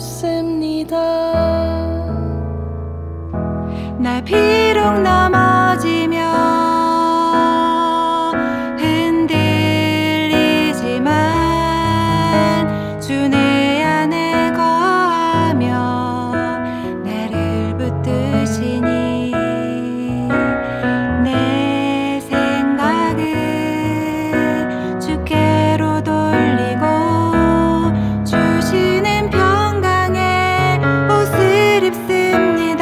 없습니다. 날 비록 넘어지며 흔들리지만 주 내 안에 거하며 나를 붙드시니 내 생각은 주께로 돌리고 주시는 평강의 옷을 입습니다.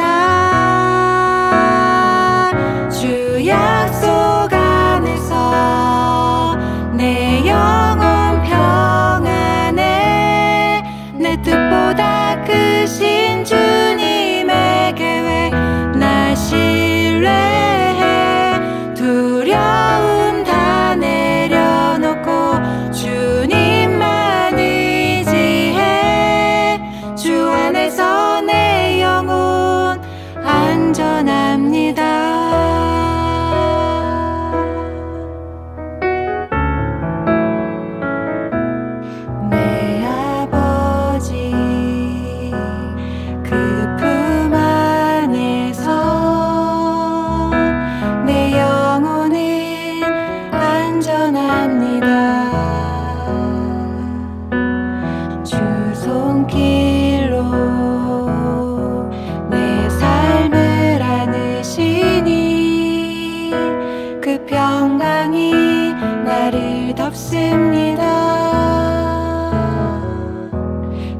주 약속 안에서 내 영혼 평안에 내 뜻보다 크신 주님의 계획 나 신뢰해. 두려움 다 내려놓고 주님만 의지해. 주 안에서 내 영혼 안전합니다. 내 아버지 그 품 안에서 내 영혼은 안전합니다. 주 손길로 내 삶을 안으시니 그 평강이 나를 덮습니다.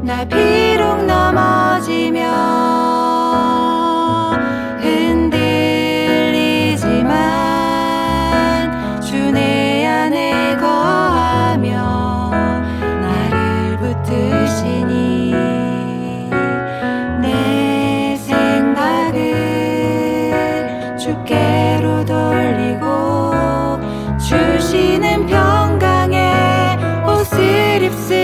나 비록 넘어지며 흔들리지만 주 내 안에 거하며 나를 붙드시니 내 생각은 주께로 돌리고 주시는 평강의 옷을 입습니다.